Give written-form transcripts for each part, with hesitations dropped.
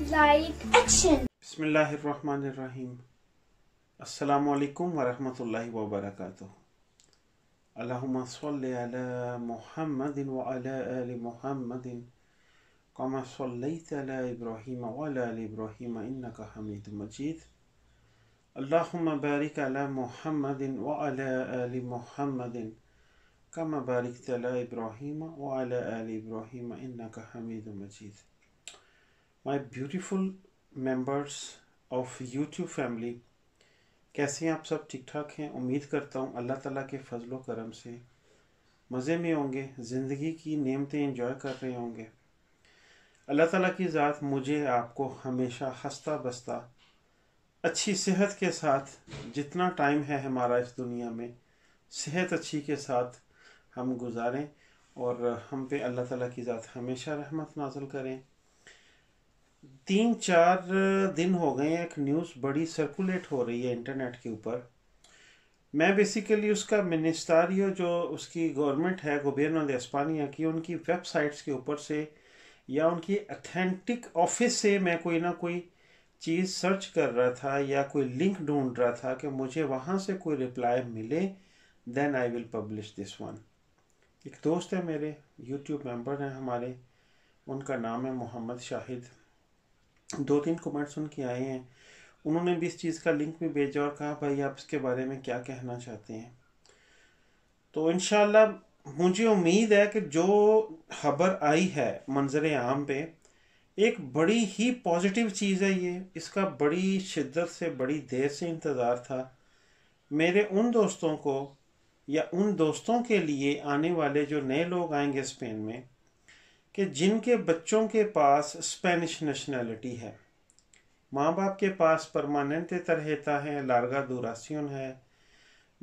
Light action. बिस्मिल्लाहिर्रहमानिर्रहीम। अस्सलामुअलैकुम वरहमतुल्लाहि वबरकातुहु। अल्लाहुम्मा सल्लि अला मुहम्मदिन व अला आलि मुहम्मदिन कमा सल्लैत अला इब्राहीम व अला आलि इब्राहीम इन्नका हमीदुम मजीद। अल्लाहुम्मा बारिक अला मुहम्मदिन व अला आलि मुहम्मदिन कमा बारिकत अला इब्राहीम व अला आलि इब्राहीम इन्नका हमीदुम मजीद। My beautiful members of YouTube family, कैसे हैं आप? सब ठीक ठाक हैं? उम्मीद करता हूँ अल्लाह ताला के फजलो करम से मज़े में होंगे, ज़िंदगी की नेमतें एंजॉय कर रहे होंगे। अल्लाह ताला की ज़ात मुझे आपको हमेशा हंसता बसता अच्छी सेहत के साथ, जितना टाइम है हमारा इस दुनिया में, सेहत अच्छी के साथ हम गुजारें और हम पे अल्लाह ताला की ज़ात हमेशा रहमत नाज़िल करें। 3-4 दिन हो गए हैं एक न्यूज़ बड़ी सर्कुलेट हो रही है इंटरनेट के ऊपर। मैं बेसिकली उसका मिनिस्टारियो, जो उसकी गवर्नमेंट है गवर्नो दे एस्पानिया की, उनकी वेबसाइट्स के ऊपर से या उनकी अथेंटिक ऑफिस से मैं कोई ना कोई चीज़ सर्च कर रहा था या कोई लिंक ढूंढ रहा था कि मुझे वहाँ से कोई रिप्लाई मिले, then I will publish this one. एक दोस्त है मेरे, यूट्यूब मेंबर हैं हमारे, उनका नाम है मोहम्मद शाहिद। 2-3 कमेंट्स उनके आए हैं, उन्होंने भी इस चीज़ का लिंक भी भेजा और कहा भाई आप इसके बारे में क्या कहना चाहते हैं। तो इंशाल्लाह मुझे उम्मीद है कि जो खबर आई है मंजर आम पे, एक बड़ी ही पॉजिटिव चीज़ है ये। इसका बड़ी शिद्दत से, बड़ी देर से इंतज़ार था मेरे उन दोस्तों को या उन दोस्तों के लिए आने वाले जो नए लोग आएंगे स्पेन में, कि जिनके बच्चों के पास स्पेनिश नेशनैलिटी है, माँ बाप के पास परमानेंट तरहेता है, लार्गा दुरासियन है।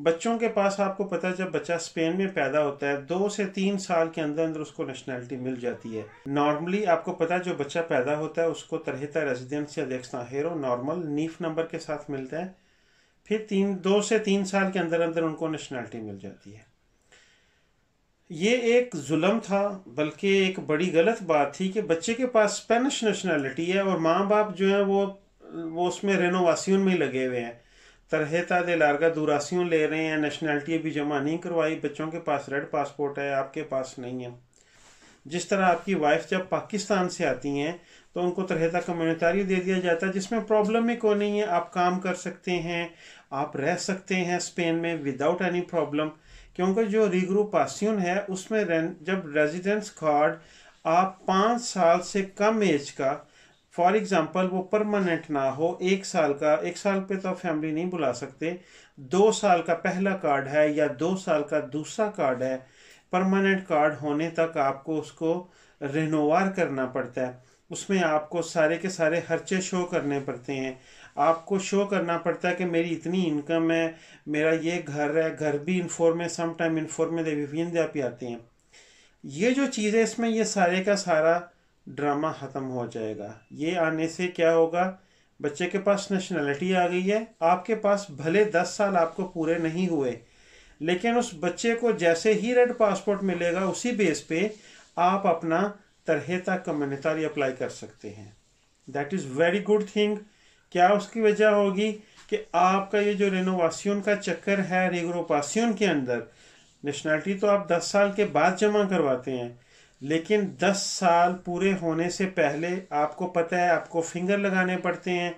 बच्चों के पास आपको पता है जब बच्चा स्पेन में पैदा होता है 2 से 3 साल के अंदर अंदर उसको नेशनैलिटी मिल जाती है। नॉर्मली आपको पता है जो बच्चा पैदा होता है उसको तरहेता रेजिडेंसिया एक्सटांजेरो नॉर्मल नीफ नंबर के साथ मिलता है, फिर 2 से 3 साल के अंदर अंदर उनको नेशनैलिटी मिल जाती है। ये एक जुल्म था, बल्कि एक बड़ी गलत बात थी कि बच्चे के पास स्पेनिश नेशनैलिटी है और माँ बाप जो है वो उसमें रेनोवासियन में लगे हुए हैं, तरहता दे लार्गा दुरासियों ले रहे हैं, नेशनैलिटी भी जमा नहीं करवाई। बच्चों के पास रेड पासपोर्ट है, आपके पास नहीं है। जिस तरह आपकी वाइफ जब पाकिस्तान से आती हैं तो उनको तरहता कम्युनिटारियो दे दिया जाता है, जिसमें प्रॉब्लम ही कोई नहीं है, आप काम कर सकते हैं, आप रह सकते हैं स्पेन में विदाउट एनी प्रॉब्लम। क्योंकि जो रिग्रुपासियन है उसमें जब रेजिडेंस कार्ड आप 5 साल से कम एज का, फॉर एग्ज़ाम्पल, वो परमानेंट ना हो, 1 साल का, 1 साल पे तो फैमिली नहीं बुला सकते, 2 साल का पहला कार्ड है या 2 साल का दूसरा कार्ड है, परमानेंट कार्ड होने तक आपको उसको रिनोवार करना पड़ता है। उसमें आपको सारे के सारे खर्चे शो करने पड़ते हैं, आपको शो करना पड़ता है कि मेरी इतनी इनकम है, मेरा ये घर है। घर भी इनफॉर्म है, समटाइम इनफॉर्म दे भी आते हैं। ये जो चीज़ है इसमें ये सारे का सारा ड्रामा ख़त्म हो जाएगा। ये आने से क्या होगा, बच्चे के पास नेशनैलिटी आ गई है, आपके पास भले 10 साल आपको पूरे नहीं हुए, लेकिन उस बच्चे को जैसे ही रेड पासपोर्ट मिलेगा उसी बेस पे आप अपना तरहेता कम्युनिटारी अप्लाई कर सकते हैं। That is very good thing. क्या उसकी वजह होगी कि आपका ये जो रेनोवासियन का चक्कर है रिग्रोपासियन के अंदर, नेशनैलिटी तो आप 10 साल के बाद जमा करवाते हैं, लेकिन 10 साल पूरे होने से पहले आपको पता है आपको फिंगर लगाने पड़ते हैं।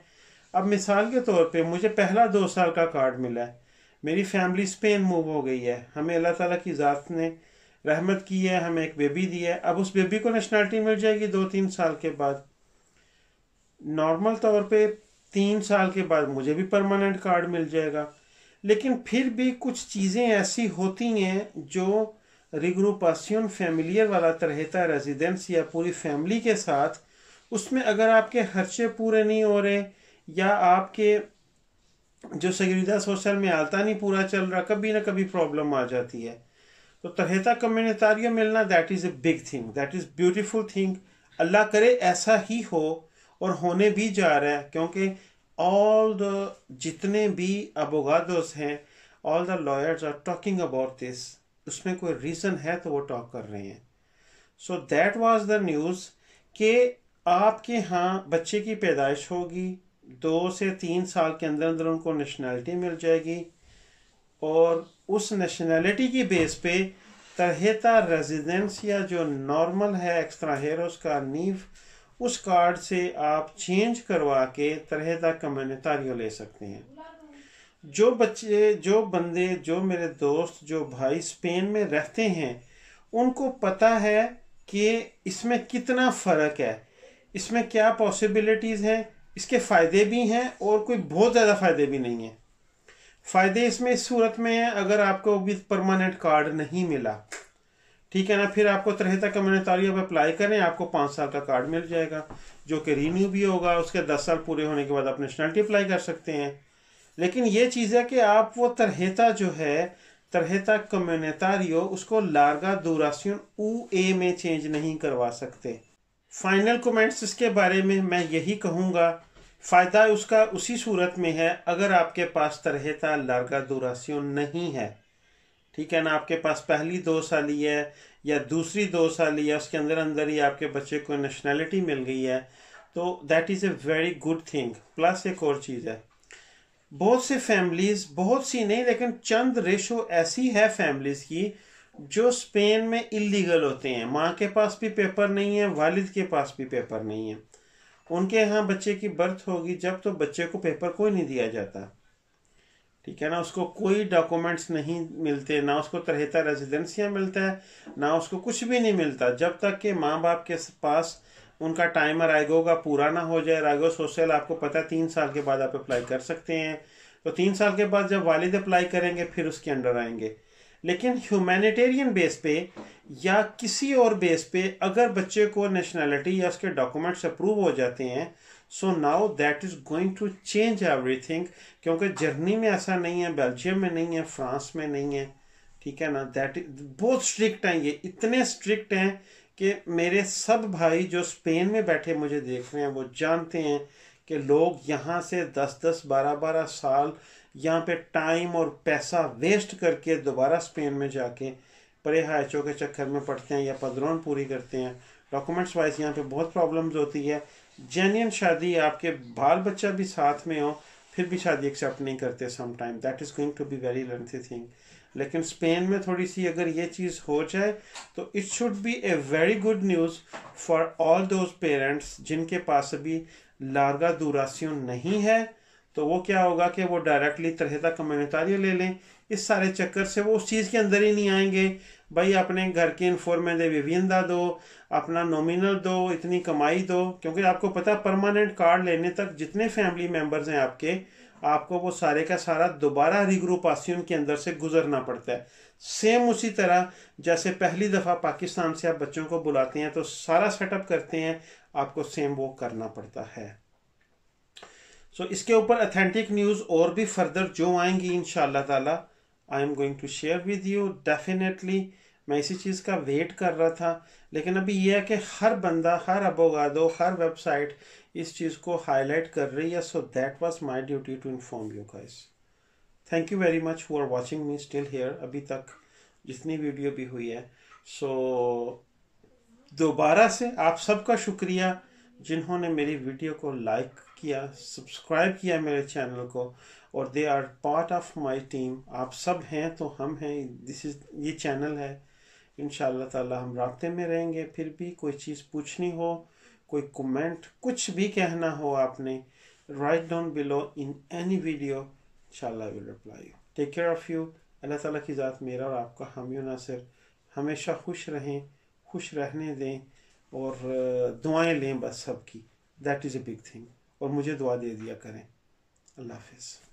अब मिसाल के तौर पे मुझे पहला 2 साल का कार्ड मिला है, मेरी फैमिली स्पेन मूव हो गई है, हमें अल्लाह ताला की ज़ात ने रहमत की है, हमें एक बेबी दी है। अब उस बेबी को नेशनैलिटी मिल जाएगी 2-3 साल के बाद। नॉर्मल तौर पे 3 साल के बाद मुझे भी परमानेंट कार्ड मिल जाएगा, लेकिन फिर भी कुछ चीज़ें ऐसी होती हैं जो रिग्रुपासियन फैमिलियर वाला तरहता रेजिडेंस या पूरी फैमिली के साथ, उसमें अगर आपके खर्चे पूरे नहीं हो रहे या आपके जो सगीदा सोशल में आता नहीं पूरा चल रहा, कभी ना कभी प्रॉब्लम आ जाती है। तो तरहता कम्युनिटारियो मिलना, that is a big thing, that is beautiful thing. अल्लाह करे ऐसा ही हो, और होने भी जा रहा है, क्योंकि ऑल द जितने भी अबोगादोस हैं, all the lawyers are talking about this. उसमें कोई रीज़न है तो वो टॉक कर रहे हैं। So that was the news के आपके यहाँ बच्चे की पैदाइश होगी, 2 से 3 साल के अंदर अंदर उनको नेशनैलिटी मिल जाएगी और उस नेशनैलिटी की बेस पे तरहता रेजिडेंसिया जो नॉर्मल है एक्स्ट्रा हेरोस का नीव, उस कार्ड से आप चेंज करवा के तरहता कम्युनिटारियो ले सकते हैं। जो मेरे दोस्त जो भाई स्पेन में रहते हैं उनको पता है कि इसमें कितना फ़र्क है, इसमें क्या पॉसिबिलिटीज़ हैं, इसके फ़ायदे भी हैं और कोई बहुत ज़्यादा फ़ायदे भी नहीं हैं। फ़ायदे इसमें इस सूरत में हैं, अगर आपको भी परमानेंट कार्ड नहीं मिला, ठीक है ना, फिर आपको तरहता कम्युनिटारियो पर अप्लाई करें, आपको 5 साल का कार्ड मिल जाएगा जो कि रिन्यू भी होगा, उसके 10 साल पूरे होने के बाद आप नेशनलिटी अप्लाई कर सकते हैं। लेकिन ये चीज़ है कि आप वो तरहता जो है तरहता कम्युनिटारियो उसको लार्गा दूरासियन यूए में चेंज नहीं करवा सकते। फाइनल कमेंट्स इसके बारे में मैं यही कहूँगा, फ़ायदा उसका उसी सूरत में है अगर आपके पास तरहता लार्गा दूरासियन नहीं है, ठीक है ना, आपके पास पहली 2 साली है या दूसरी 2 साली है, उसके अंदर अंदर ही आपके बच्चे को नेशनैलिटी मिल गई है, तो that is a very good thing. Plus एक और चीज़ है, बहुत से फैमिलीज़, बहुत सी नहीं लेकिन चंद रेशो ऐसी है फैमिलीज़ की जो स्पेन में इलीगल होते हैं, माँ के पास भी पेपर नहीं है, वालिद के पास भी पेपर नहीं है, उनके यहाँ बच्चे की बर्थ होगी जब तो बच्चे को पेपर कोई नहीं दिया जाता, ठीक है ना, उसको कोई डॉक्यूमेंट्स नहीं मिलते, ना उसको तरहता रेजिडेंसिया मिलता है, ना उसको कुछ भी नहीं मिलता जब तक कि माँ बाप के पास उनका टाइम अराइगो का पूरा ना हो जाए। अराइगो सोशल आपको पता है 3 साल के बाद आप अप्लाई कर सकते हैं, तो 3 साल के बाद जब वालिद अप्लाई करेंगे फिर उसके अंडर आएंगे। लेकिन ह्यूमैनिटेरियन बेस पे या किसी और बेस पे अगर बच्चे को नेशनैलिटी या उसके डॉक्यूमेंट्स अप्रूव हो जाते हैं, so now that is going to change everything, क्योंकि जर्मनी में ऐसा नहीं है, बेल्जियम में नहीं है, फ्रांस में नहीं है, ठीक है ना, दैट बहुत स्ट्रिक्ट हैं ये, इतने स्ट्रिक्ट हैं कि मेरे सब भाई जो स्पेन में बैठे मुझे देख रहे हैं वो जानते हैं कि लोग यहाँ से 10-10, 12-12 साल यहाँ पे टाइम और पैसा वेस्ट करके दोबारा स्पेन में जाके परे हाइचों के चक्कर में पड़ते हैं या पदरौन पूरी करते हैं। डॉक्यूमेंट्स वाइज यहाँ पे बहुत प्रॉब्लम्स होती है। जेन्युइन शादी आपके बाल बच्चा भी साथ में हो फिर भी शादी एक्सेप्ट नहीं करते sometime, that is going to be very lengthy thing. लेकिन स्पेन में थोड़ी सी अगर ये चीज़ हो जाए तो it should be a very good news for all those parents जिनके पास अभी लार्गा दूरासियन नहीं है, तो वो क्या होगा कि वो डायरेक्टली तरहता कम्युनिटारियो ले लें, इस सारे चक्कर से वो उस चीज़ के अंदर ही नहीं आएंगे। भाई अपने घर के इन्फॉर्मेंट दे विविंदा दो, अपना नॉमिनल दो, इतनी कमाई दो, क्योंकि आपको पता परमानेंट कार्ड लेने तक जितने फैमिली मेम्बर्स हैं आपके, आपको वो सारे का सारा दोबारा रिग्रुपासियन के अंदर से गुजरना पड़ता है। सेम उसी तरह जैसे पहली दफ़ा पाकिस्तान से आप बच्चों को बुलाते हैं तो सारा सेटअप करते हैं, आपको सेम वो करना पड़ता है। सो इसके ऊपर अथेंटिक न्यूज़ और भी फर्दर जो आएंगी इंशाल्लाह ताला I am going to share with you definitely. मैं इसी चीज़ का वेट कर रहा था, लेकिन अभी यह है कि हर बंदा, हर अबोगादो, हर वेबसाइट इस चीज़ को हाईलाइट कर रही है, so that was my duty to inform you guys. Thank you very much for watching me still here, अभी तक जितनी वीडियो भी हुई है। सो दोबारा से आप सबका शुक्रिया जिन्होंने मेरी वीडियो को लाइक किया, सब्सक्राइब किया मेरे चैनल को, और they are part of my team. आप सब हैं तो हम हैं, दिस इज़ ये चैनल है। इंशाल्लाह ताला हम रास्ते में रहेंगे, फिर भी कोई चीज़ पूछनी हो, कोई कमेंट, कुछ भी कहना हो आपने, right down below in any video, इंशाल्लाह will reply you. Take care of you. अल्लाह ताला की ज़ात मेरा और आपका हामी नासिर। हमेशा खुश रहें, खुश रहने दें और दुआएं लें बस सबकी, that is a big thing. और मुझे दुआ दे दिया करें। अल्लाह हाफिज़।